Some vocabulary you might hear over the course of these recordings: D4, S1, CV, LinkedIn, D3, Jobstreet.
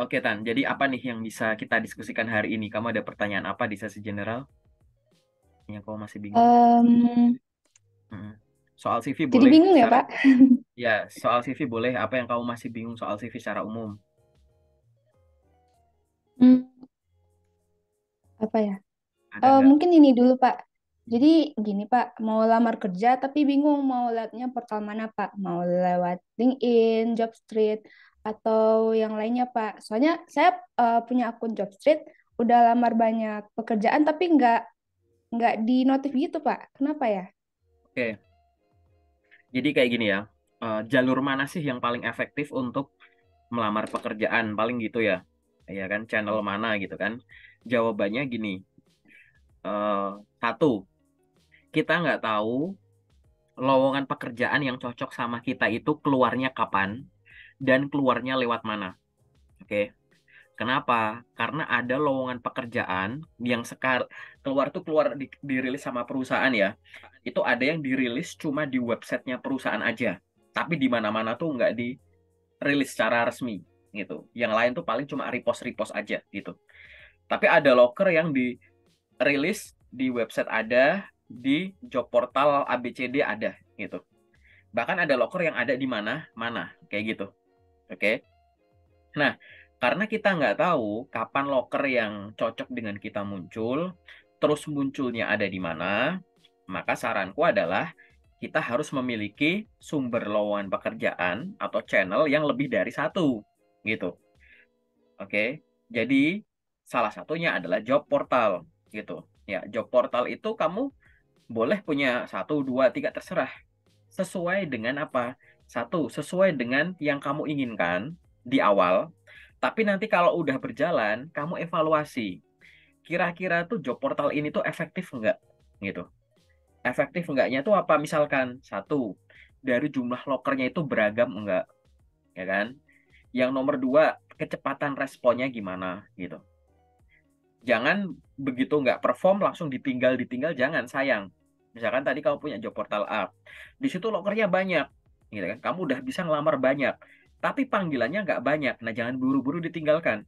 Oke Tan, jadi apa nih yang bisa kita diskusikan hari ini? Kamu ada pertanyaan apa di sesi general? Kayaknya kamu masih bingung. Soal CV jadi boleh. Jadi bingung ya Pak? Ya, soal CV boleh. Apa yang kamu masih bingung soal CV secara umum? Apa ya? Mungkin ini dulu Pak. Jadi gini Pak, mau lamar kerja tapi bingung mau lewatnya portal mana Pak? Mau lewat LinkedIn, Jobstreet, atau yang lainnya Pak? Soalnya saya punya akun Jobstreet, udah lamar banyak pekerjaan tapi nggak di notif gitu Pak. Kenapa ya? Oke, jadi kayak gini ya, jalur mana sih yang paling efektif untuk melamar pekerjaan? Paling gitu ya, ya kan? Channel mana gitu kan? Jawabannya gini. Satu, kita nggak tahu lowongan pekerjaan yang cocok sama kita itu keluarnya kapan dan keluarnya lewat mana. Oke. Kenapa? Karena ada lowongan pekerjaan yang keluar dirilis sama perusahaan ya. Itu ada yang dirilis cuma di websitenya perusahaan aja, tapi di mana-mana tuh nggak dirilis secara resmi gitu. Yang lain tuh paling cuma repost-repost aja gitu. Tapi ada loker yang dirilis di website ada, di job portal ABCD ada gitu. Bahkan ada loker yang ada di mana-mana kayak gitu. Oke. Nah, karena kita nggak tahu kapan loker yang cocok dengan kita muncul, terus munculnya ada di mana, maka saranku adalah kita harus memiliki sumber lowongan pekerjaan atau channel yang lebih dari satu gitu. Oke. Jadi salah satunya adalah job portal gitu ya. Job portal itu kamu boleh punya 1, 2, 3 terserah, sesuai dengan apa, sesuai dengan yang kamu inginkan di awal. Tapi nanti kalau udah berjalan kamu evaluasi kira-kira tuh job portal ini tuh efektif enggak gitu. Efektif enggaknya tuh apa, misalkan 1, dari jumlah lokernya itu beragam enggak, ya kan. Yang nomor 2, kecepatan responnya gimana gitu. Jangan begitu nggak perform langsung ditinggal, jangan, sayang. Misalkan tadi kamu punya job portal A, di situ lokernya banyak gitu kan, kamu udah bisa ngelamar banyak tapi panggilannya nggak banyak. Nah, jangan buru-buru ditinggalkan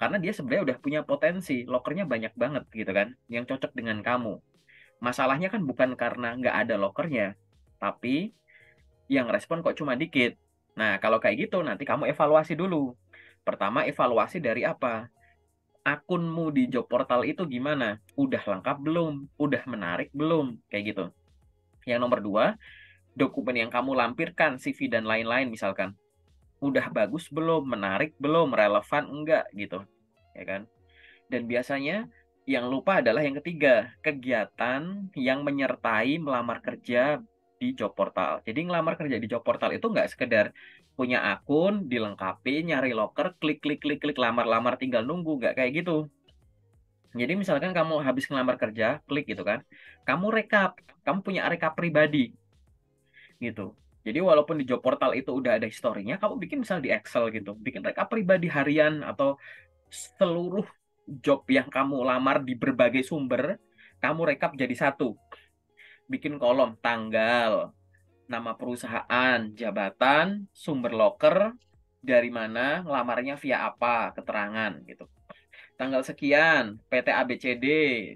karena dia sebenarnya udah punya potensi, lokernya banyak banget gitu kan yang cocok dengan kamu. Masalahnya kan bukan karena nggak ada lokernya, tapi yang respon kok cuma dikit. Nah, kalau kayak gitu nanti kamu evaluasi dulu. Pertama, evaluasi dari apa? Akunmu di job portal itu gimana? Udah lengkap belum? Udah menarik belum? Kayak gitu. Yang nomor 2, dokumen yang kamu lampirkan, CV dan lain-lain misalkan, udah bagus belum? Menarik belum? Relevan enggak? Gitu. Ya kan? Dan biasanya yang lupa adalah yang ketiga, kegiatan yang menyertai melamar kerja di job portal. Jadi ngelamar kerja di job portal itu nggak sekedar punya akun, dilengkapi, nyari loker, klik, lamar, tinggal nunggu, nggak kayak gitu. Jadi misalkan kamu habis ngelamar kerja, klik gitu kan, kamu rekap, kamu punya rekap pribadi gitu. Jadi walaupun di job portal itu udah ada historinya, kamu bikin misal di Excel gitu, bikin rekap pribadi harian atau seluruh job yang kamu lamar di berbagai sumber, kamu rekap jadi 1. Bikin kolom tanggal, nama perusahaan, jabatan, sumber loker, dari mana, ngelamarnya via apa, keterangan gitu. Tanggal sekian, PT ABCD,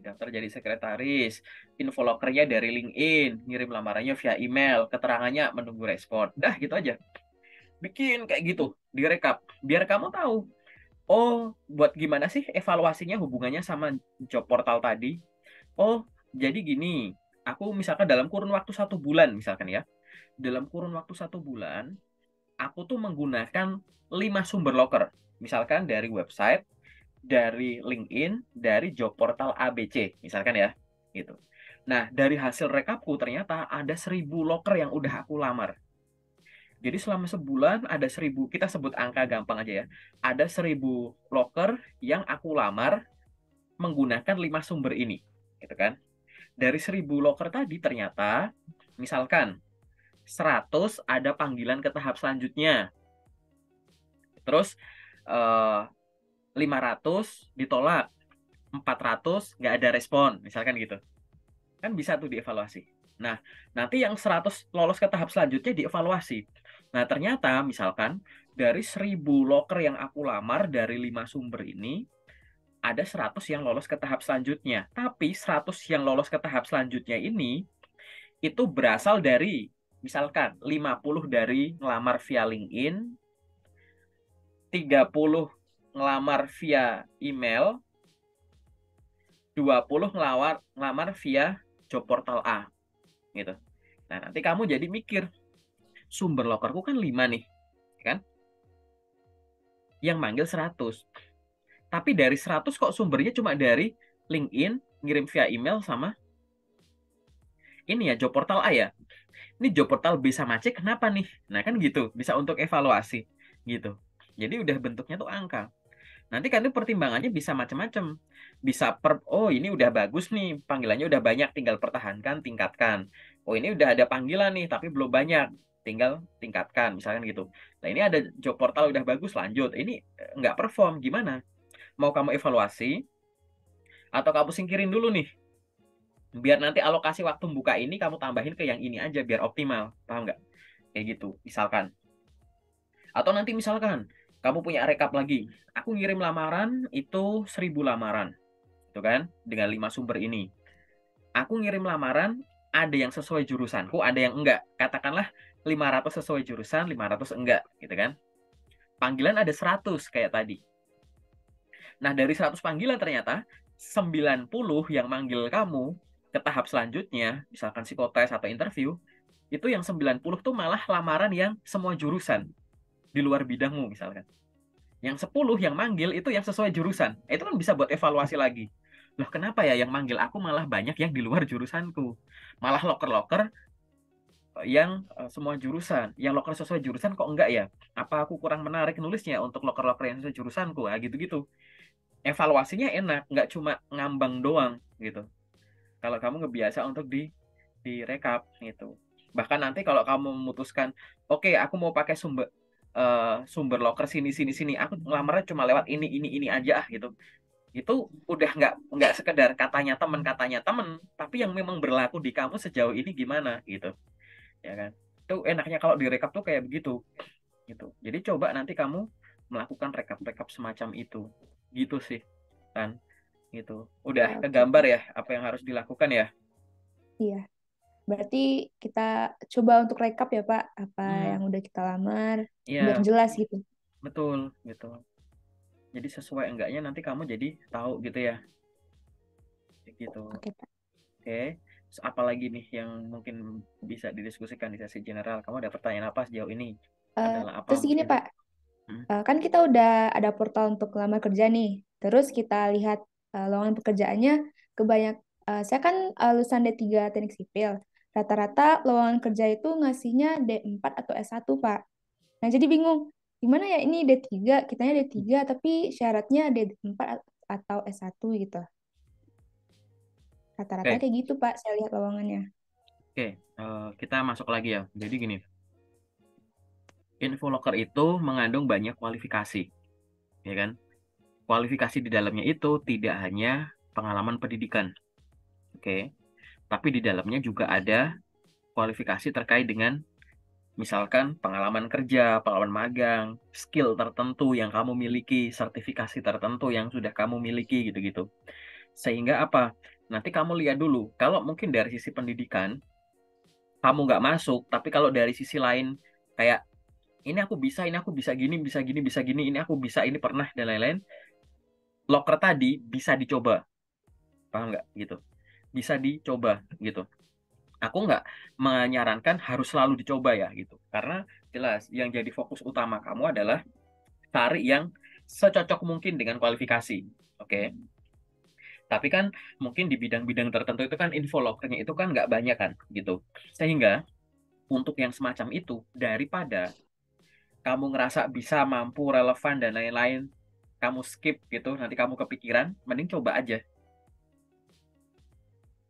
daftar jadi sekretaris, info lokernya dari LinkedIn, ngirim lamarannya via email, keterangannya menunggu respon. Dah gitu aja. Bikin kayak gitu, direkap, biar kamu tahu. Oh, buat gimana sih evaluasinya hubungannya sama job portal tadi? Oh, jadi gini, aku misalkan dalam kurun waktu 1 bulan misalkan ya, dalam kurun waktu 1 bulan, aku tuh menggunakan 5 sumber loker. Misalkan dari website, dari LinkedIn, dari job portal ABC, misalkan ya, gitu. Nah, dari hasil rekapku ternyata ada 1000 loker yang udah aku lamar. Jadi selama sebulan ada 1000, kita sebut angka gampang aja ya, ada 1000 loker yang aku lamar menggunakan 5 sumber ini, gitu kan. Dari 1000 loker tadi ternyata, misalkan, 100 ada panggilan ke tahap selanjutnya. Terus 500 ditolak, 400 nggak ada respon, misalkan gitu. Kan bisa tuh dievaluasi. Nah, nanti yang 100 lolos ke tahap selanjutnya dievaluasi. Nah, ternyata misalkan dari 1.000 loker yang aku lamar dari 5 sumber ini, ada 100 yang lolos ke tahap selanjutnya. Tapi 100 yang lolos ke tahap selanjutnya ini, itu berasal dari, misalkan 50 dari ngelamar via LinkedIn, 30 ngelamar via email, 20 ngelamar via job portal A. Gitu. Nah, nanti kamu jadi mikir, sumber lokerku kan 5 nih, kan? Yang manggil 100. Tapi dari 100 kok sumbernya cuma dari LinkedIn, ngirim via email sama ini ya, job portal A ya. Ini job portal B sama C kenapa nih? Nah, kan gitu, bisa untuk evaluasi gitu. Jadi udah bentuknya tuh angka. Nanti kan itu pertimbangannya bisa macam-macam. Bisa oh ini udah bagus nih, panggilannya udah banyak, tinggal pertahankan, tingkatkan. Oh ini udah ada panggilan nih tapi belum banyak, tinggal tingkatkan, misalkan gitu. Nah ini ada job portal udah bagus, lanjut. Ini nggak perform, gimana? Mau kamu evaluasi atau kamu singkirin dulu nih? Biar nanti alokasi waktu buka ini kamu tambahin ke yang ini aja biar optimal, paham nggak? Kayak gitu, misalkan. Atau nanti misalkan kamu punya rekap lagi. Aku ngirim lamaran itu 1.000 lamaran, itu kan? Dengan 5 sumber ini. Aku ngirim lamaran, ada yang sesuai jurusanku, ada yang enggak. Katakanlah 500 sesuai jurusan, 500 enggak, gitu kan? Panggilan ada 100 kayak tadi. Nah, dari 100 panggilan ternyata 90 yang manggil kamu ke tahap selanjutnya, misalkan psikotes atau interview, itu yang 90 tuh malah lamaran yang semua jurusan di luar bidangmu misalkan. Yang 10 yang manggil itu yang sesuai jurusan. Itu kan bisa buat evaluasi lagi. Loh kenapa ya yang manggil aku malah banyak yang di luar jurusanku, malah loker-loker yang semua jurusan, yang loker sesuai jurusan kok enggak ya, apa aku kurang menarik nulisnya untuk loker-loker yang sesuai jurusanku, nah, gitu-gitu. Evaluasinya enak, nggak cuma ngambang doang gitu kalau kamu ngebiasa untuk di rekap gitu. Bahkan nanti kalau kamu memutuskan oke, aku mau pakai sumber loker sini, aku ngelamarnya cuma lewat ini aja gitu, itu udah nggak sekedar katanya temen, tapi yang memang berlaku di kamu sejauh ini gimana gitu, ya kan? Itu enaknya kalau direkap tuh kayak begitu gitu. Jadi coba nanti kamu melakukan rekap semacam itu gitu sih, kan? Gitu. Udah kegambar ya apa yang harus dilakukan ya? Iya. Berarti kita coba untuk rekap ya Pak, apa yang udah kita lamar biar jelas gitu. Betul gitu. Jadi sesuai enggaknya nanti kamu jadi tahu gitu ya. Gitu. Oke, Pak. Oke. Terus apalagi nih yang mungkin bisa didiskusikan di sesi general? Kamu ada pertanyaan apa sejauh ini? Terus gini Pak, kan kita udah ada portal untuk lamar kerja nih. Terus kita lihat lowongan pekerjaannya. Saya kan lulusan D3 Teknik Sipil. Rata-rata lowongan kerja itu ngasihnya D4 atau S1 Pak. Nah jadi bingung, gimana ya ini D3, kitanya D3 tapi syaratnya D4 atau S1 gitu. Rata-rata kayak gitu Pak, saya lihat lowongannya. Oke, kita masuk lagi ya. Jadi gini, info loker itu mengandung banyak kualifikasi, ya kan? Kualifikasi di dalamnya itu tidak hanya pengalaman pendidikan, oke? Tapi di dalamnya juga ada kualifikasi terkait dengan misalkan pengalaman kerja, pengalaman magang, skill tertentu yang kamu miliki, sertifikasi tertentu yang sudah kamu miliki, gitu-gitu. Sehingga apa? Nanti kamu lihat dulu, kalau mungkin dari sisi pendidikan, kamu nggak masuk, tapi kalau dari sisi lain, kayak ini aku bisa gini, ini aku bisa, ini pernah, dan lain-lain, loker tadi bisa dicoba. Paham nggak? Gitu. Bisa dicoba, gitu. Aku nggak menyarankan harus selalu dicoba ya gitu, karena jelas yang jadi fokus utama kamu adalah cari yang secocok mungkin dengan kualifikasi, oke? Tapi kan mungkin di bidang-bidang tertentu itu kan info lokernya itu kan nggak banyak kan gitu, sehingga untuk yang semacam itu daripada kamu ngerasa bisa, mampu, relevan dan lain-lain, kamu skip gitu, nanti kamu kepikiran, mending coba aja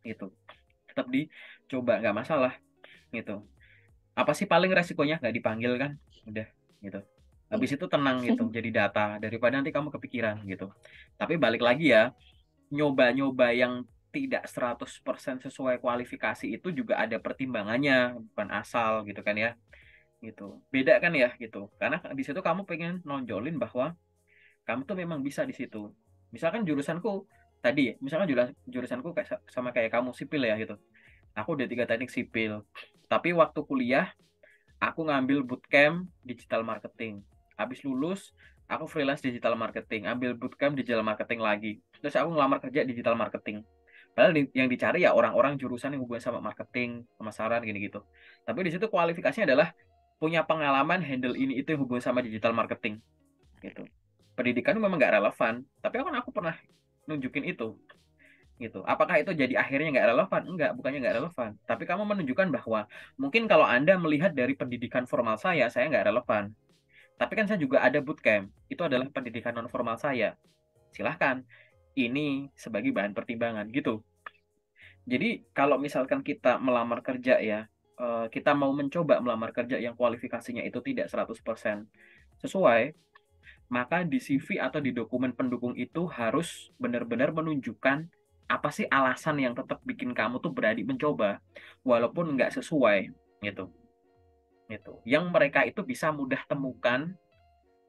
gitu. Tetap dicoba, nggak masalah gitu. Apa sih paling resikonya? Nggak dipanggil kan, udah gitu. Habis itu tenang gitu, jadi data daripada nanti kamu kepikiran gitu. Tapi balik lagi ya, nyoba-nyoba yang tidak 100% sesuai kualifikasi itu juga ada pertimbangannya, bukan asal gitu kan ya. gitu. Beda kan ya gitu. Karena di situ kamu pengen nonjolin bahwa kamu tuh memang bisa di situ. Misalkan jurusanku tadi, misalkan jurusanku kayak sama kayak kamu sipil ya gitu. Aku udah 3 teknik sipil. Tapi waktu kuliah aku ngambil bootcamp digital marketing. Habis lulus aku freelance digital marketing, ambil bootcamp digital marketing lagi. Terus aku ngelamar kerja digital marketing. Padahal yang dicari ya orang-orang jurusan yang hubungan sama marketing, pemasaran gitu-gitu. Tapi di situ kualifikasinya adalah punya pengalaman handle ini itu yang hubungan sama digital marketing gitu. Pendidikan memang nggak relevan, tapi aku pernah nunjukin itu gitu. Apakah itu jadi akhirnya nggak relevan? Enggak, bukannya nggak relevan. Tapi kamu menunjukkan bahwa mungkin kalau Anda melihat dari pendidikan formal saya nggak relevan. Tapi kan saya juga ada bootcamp. Itu adalah pendidikan non formal saya. Silahkan. Ini sebagai bahan pertimbangan gitu. Jadi kalau misalkan kita melamar kerja ya, kita mau mencoba melamar kerja yang kualifikasinya itu tidak 100% sesuai, maka di CV atau di dokumen pendukung itu harus benar-benar menunjukkan apa sih alasan yang tetap bikin kamu tuh berani mencoba walaupun nggak sesuai gitu. Gitu. Yang mereka itu bisa mudah temukan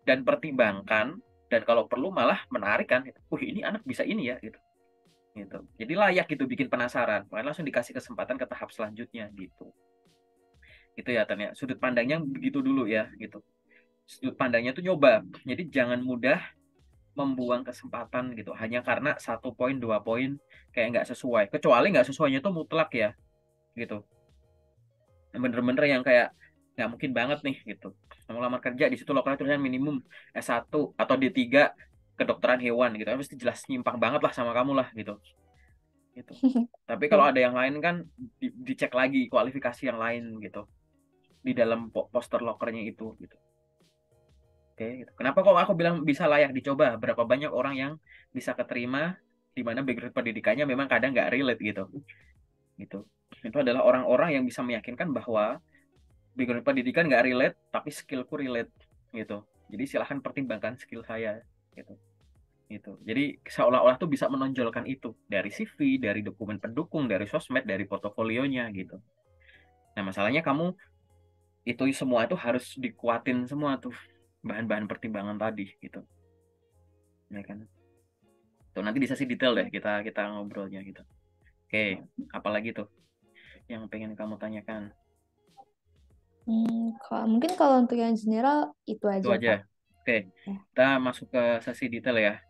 dan pertimbangkan. Dan kalau perlu malah menarik kan, ini anak bisa ini ya gitu, gitu. Jadi layak gitu, bikin penasaran, makanya langsung dikasih kesempatan ke tahap selanjutnya gitu. Itu ya ternyata sudut pandangnya begitu dulu ya gitu. Sudut pandangnya tuh nyoba, jadi jangan mudah membuang kesempatan gitu hanya karena 1 poin 2 poin kayak nggak sesuai. Kecuali nggak sesuainya tuh mutlak ya gitu. Bener-bener yang kayak nggak mungkin banget nih gitu. Kamu lamar kerja di situ lokalnya tulisan minimum S1 atau D3 kedokteran hewan gitu. Mesti jelas nyimpang banget lah sama kamu lah gitu. Gitu. Tapi kalau ada yang lain kan dicek lagi kualifikasi yang lain gitu. Di dalam poster lokernya itu gitu. Oke, gitu. Kenapa kok aku bilang bisa layak dicoba? Berapa banyak orang yang bisa keterima di mana background pendidikannya memang kadang nggak relate gitu. Gitu. Itu adalah orang-orang yang bisa meyakinkan bahwa background pendidikan nggak relate, tapi skillku relate gitu. Jadi silahkan pertimbangkan skill saya gitu. Gitu. Jadi seolah-olah tuh bisa menonjolkan itu dari CV, dari dokumen pendukung, dari sosmed, dari portofolionya gitu. Nah masalahnya kamu itu semua itu harus dikuatin semua tuh bahan-bahan pertimbangan tadi gitu. Ya kan? Tuh nanti di sesi detail deh kita ngobrolnya gitu. Oke, apalagi tuh yang pengen kamu tanyakan? Mungkin kalau untuk yang general itu aja. Oke, kita masuk ke sesi detail ya.